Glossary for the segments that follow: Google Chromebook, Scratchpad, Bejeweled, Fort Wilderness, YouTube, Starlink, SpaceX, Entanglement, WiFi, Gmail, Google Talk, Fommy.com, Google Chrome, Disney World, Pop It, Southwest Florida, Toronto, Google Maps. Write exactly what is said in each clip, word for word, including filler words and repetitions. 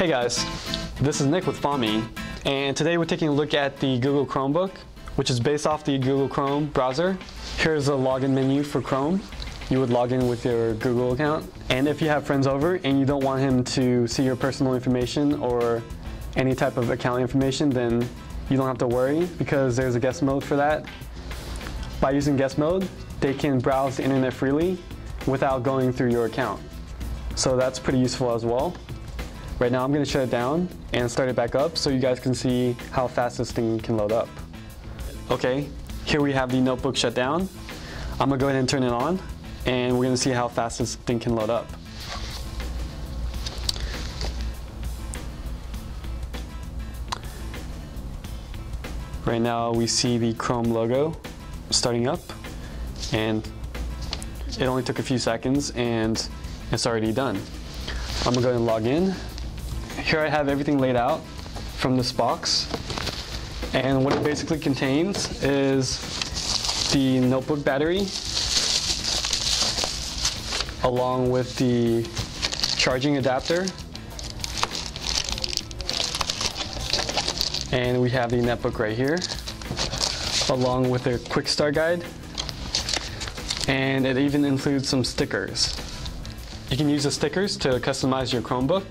Hey guys, this is Nick with Fommy, and today we're taking a look at the Google Chromebook, which is based off the Google Chrome browser. Here's a login menu for Chrome. You would log in with your Google account, and if you have friends over and you don't want him to see your personal information or any type of account information, then you don't have to worry because there's a guest mode for that. By using guest mode, they can browse the internet freely without going through your account. So that's pretty useful as well. Right now I'm going to shut it down and start it back up so you guys can see how fast this thing can load up. Okay, here we have the notebook shut down. I'm going to go ahead and turn it on, and we're going to see how fast this thing can load up. Right now we see the Chrome logo starting up, and it only took a few seconds and it's already done. I'm going to go ahead and log in. Here I have everything laid out from this box, and what it basically contains is the notebook battery along with the charging adapter, and we have the netbook right here along with a quick start guide, and it even includes some stickers. You can use the stickers to customize your Chromebook.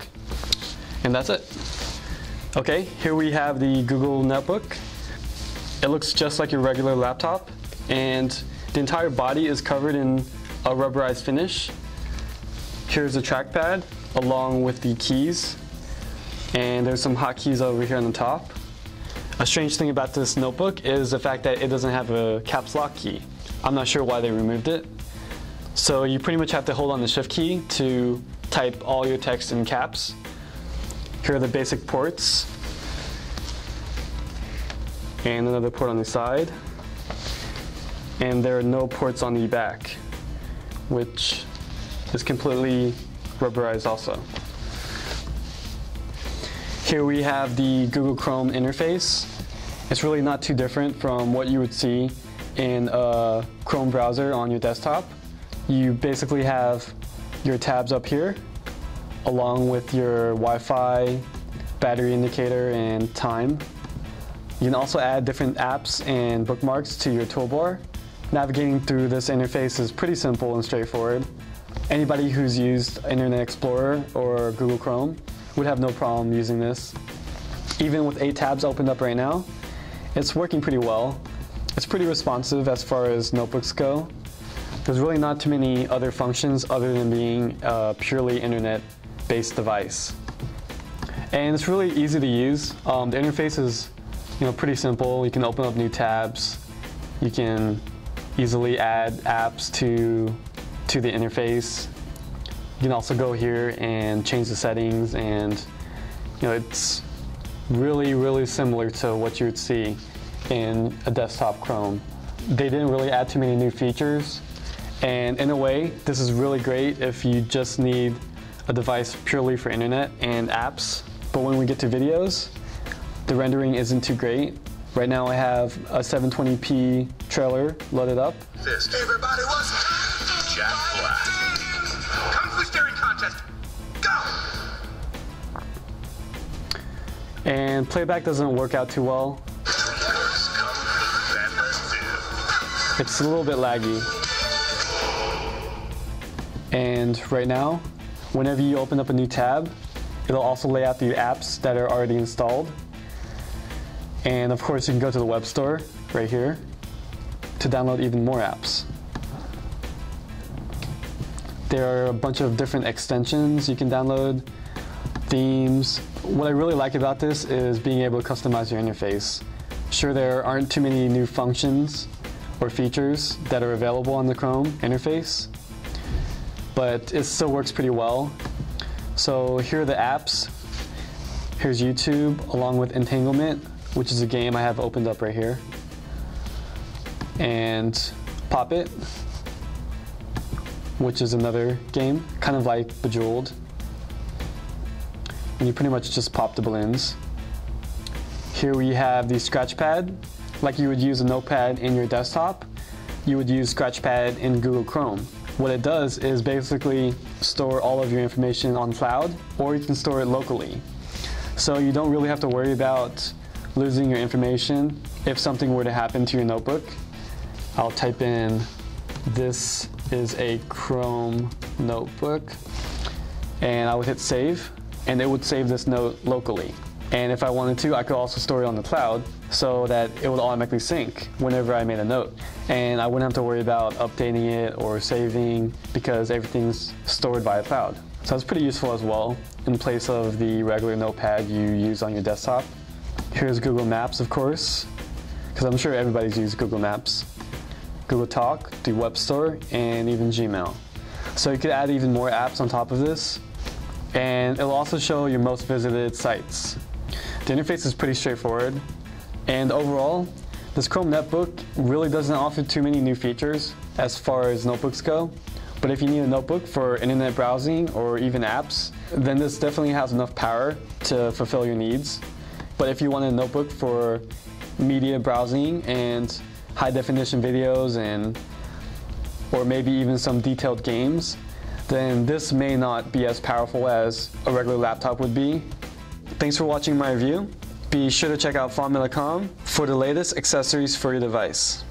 And that's it. Okay, here we have the Google Netbook. It looks just like your regular laptop, and the entire body is covered in a rubberized finish. Here's the trackpad along with the keys, and there's some hotkeys over here on the top. A strange thing about this notebook is the fact that it doesn't have a caps lock key. I'm not sure why they removed it. So you pretty much have to hold on the shift key to type all your text in caps. Here are the basic ports, and another port on the side, and there are no ports on the back, which is completely rubberized also. Here we have the Google Chrome interface. It's really not too different from what you would see in a Chrome browser on your desktop. You basically have your tabs up here, along with your Wi-Fi, battery indicator, and time. You can also add different apps and bookmarks to your toolbar. Navigating through this interface is pretty simple and straightforward. Anybody who's used Internet Explorer or Google Chrome would have no problem using this. Even with eight tabs opened up right now, it's working pretty well. It's pretty responsive as far as notebooks go. There's really not too many other functions other than being a purely internet based device, and it's really easy to use. Um, the interface is, you know, pretty simple. You can open up new tabs, you can easily add apps to to the interface. You can also go here and change the settings, and you know, it's really really similar to what you would see in a desktop Chrome. They didn't really add too many new features, and in a way this is really great if you just need a device purely for internet and apps. But when we get to videos, the rendering isn't too great. Right now I have a seven twenty p trailer loaded up. This everybody was Jack Black. Kung Fu staring contest. Go! And playback doesn't work out too well. It's a little bit laggy. And right now, whenever you open up a new tab, it'll also lay out the apps that are already installed. And of course, you can go to the web store right here to download even more apps. There are a bunch of different extensions you can download, themes. What I really like about this is being able to customize your interface. Sure, there aren't too many new functions or features that are available on the Chrome interface, but it still works pretty well. So here are the apps. Here's YouTube along with Entanglement, which is a game I have opened up right here. And Pop It, which is another game, kind of like Bejeweled. And you pretty much just pop the balloons. Here we have the Scratchpad. Like you would use a notepad in your desktop, you would use Scratchpad in Google Chrome. What it does is basically store all of your information on cloud, or you can store it locally. So you don't really have to worry about losing your information. If something were to happen to your notebook, I'll type in, this is a Chrome notebook, and I would hit save, and it would save this note locally. And if I wanted to, I could also store it on the cloud so that it would automatically sync whenever I made a note. And I wouldn't have to worry about updating it or saving because everything's stored by a cloud. So that's pretty useful as well in place of the regular notepad you use on your desktop. Here's Google Maps, of course, because I'm sure everybody's used Google Maps. Google Talk, the web store, and even Gmail. So you could add even more apps on top of this. And it'll also show your most visited sites. The interface is pretty straightforward, and overall, this Chrome notebook really doesn't offer too many new features as far as notebooks go, but if you need a notebook for internet browsing or even apps, then this definitely has enough power to fulfill your needs. But if you want a notebook for media browsing and high definition videos and or maybe even some detailed games, then this may not be as powerful as a regular laptop would be. Thanks for watching my review. Be sure to check out Fommy dot com for the latest accessories for your device.